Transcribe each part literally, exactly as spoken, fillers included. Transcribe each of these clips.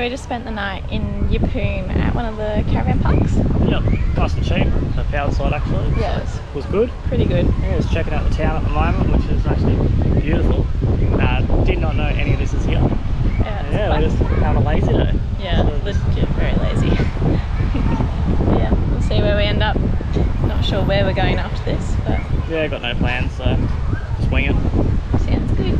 So we just spent the night in Yeppoon at one of the caravan parks. Yeah, nice and cheap, the powered side actually. Yeah, it was, it was good. Pretty good. Yeah, just checking out the town at the moment, which is actually beautiful. Uh, did not know any of this is here. Yeah, yeah we're just kind of lazy though. Yeah, so legit very lazy. Yeah, we'll see where we end up. Not sure where we're going after this, but yeah, got no plans, so just wing it. Sounds good.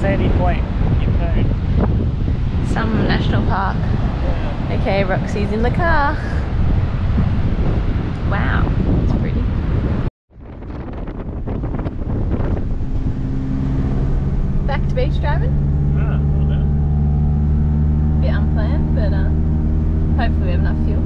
Sandy Point, Yeppoon. Some national park. Yeah. Okay, Roxy's in the car. Wow, it's pretty. Back to beach driving? Yeah, a little bit. Bit unplanned, but uh, hopefully we have enough fuel.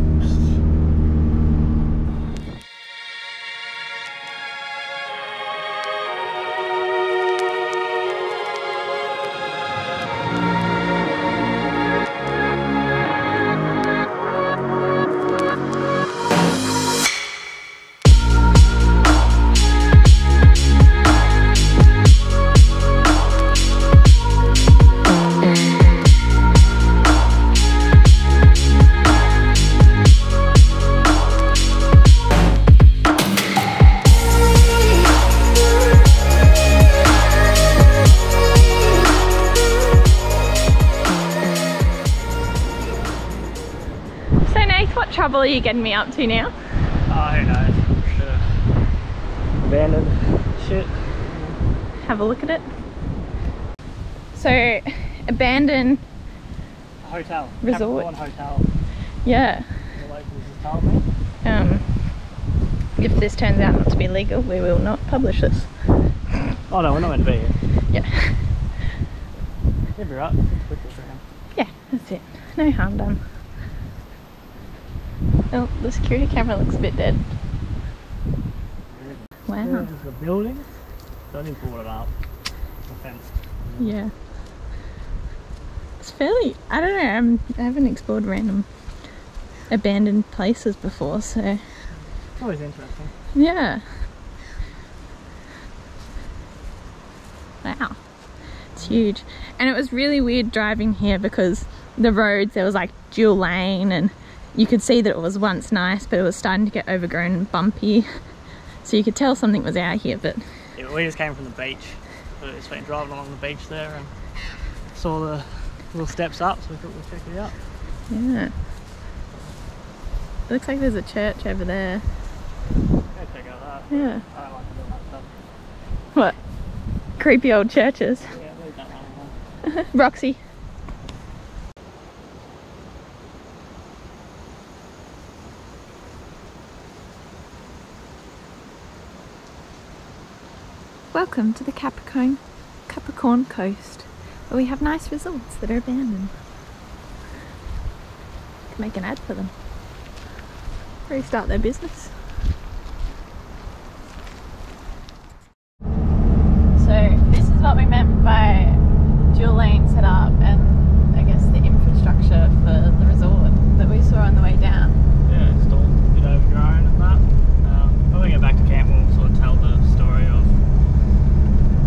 What are you getting me up to now? Oh, who knows? Sure. Abandoned shit. Have a look at it. So, abandoned hotel. Resort. Capricorn hotel. Yeah. The locals just told me. Um, if this turns out not to be legal, we will not publish this. Oh no, we're not meant to be here. Yeah. You'll be right. Yeah, that's it. No harm done. Oh, the security camera looks a bit dead. Wow. This is the building. Don't even pull it up. The fence. Yeah. It's fairly, I don't know, I'm, I haven't explored random abandoned places before, so. It's always interesting. Yeah. Wow. It's huge. And it was really weird driving here because the roads, there was like dual lane and you could see that it was once nice, but it was starting to get overgrown and bumpy. So you could tell something was out here, but... Yeah, we just came from the beach. We just went driving along the beach there and saw the little steps up, so we thought we'd check it out. Yeah. It looks like there's a church over there. Go check out that. Yeah. I don't like to do that stuff. What? Creepy old churches. Yeah, leave that one alone. Roxy. Welcome to the Capricorn, Capricorn Coast, where we have nice resorts that are abandoned. Could make an ad for them. Restart their business. So this is what we meant by dual lane set up and I guess the infrastructure for the resort that we saw on the way down. Yeah, it's all a bit overgrown and that. Um, when we get back to camp, we'll sort of tell the story of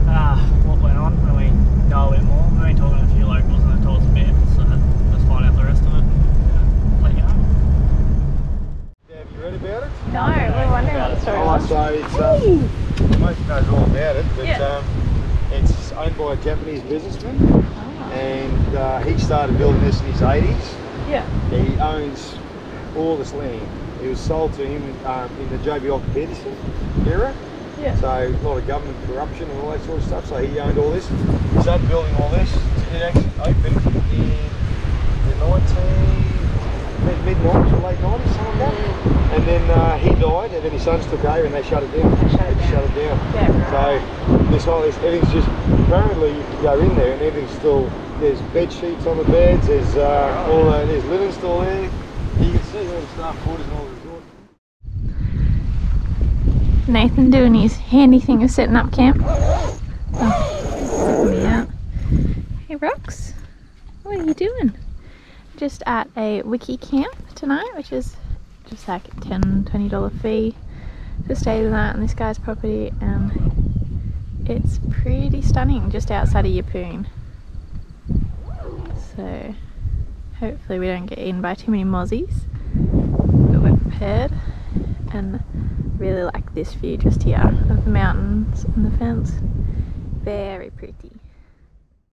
uh, what went on when we go a bit more. We've been talking to a few locals and they told us a bit, so let's find out the rest of it. Yeah, let you know. Yeah, have you read about it? No, we're wondering what the story was. So it's, um, hey. Most of you know all about it, but yeah. um, it's owned by a Japanese businessman, oh. and uh, he started building this in his eighties. Yeah. He owns all this land. It was sold to him in, um, in the J. B. O. Peterson era. Yeah. So a lot of government corruption and all that sort of stuff. So he owned all this. He started building all this. It actually opened in the nineteen mid nineties or late nineties, something like that. And then uh, he died, and then his sons took over, and they shut it down. They shut it down. Shut it down. Yeah, right. So this whole this everything's just apparently you can go in there, and everything's still there's bed sheets on the beds. There's uh, all uh, there's linen still there. You can see all the staff quarters and all the resort. Nathan doing his handy thing of setting up camp. Oh, yeah. Hey Rox, what are you doing? Just at a wiki camp tonight, which is just like a ten dollars, twenty dollars fee to stay the night on this guy's property, and it's pretty stunning just outside of Yeppoon. So hopefully we don't get eaten by too many mozzies, but we're prepared, and really like this view just here of the mountains and the fence. Very pretty.